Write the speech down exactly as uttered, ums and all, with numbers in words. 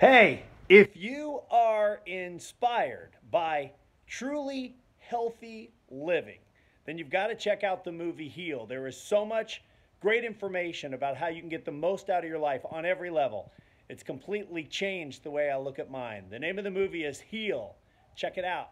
Hey, if you are inspired by truly healthy living, then you've got to check out the movie HEAL. There is so much great information about how you can get the most out of your life on every level. It's completely changed the way I look at mine. The name of the movie is HEAL. Check it out.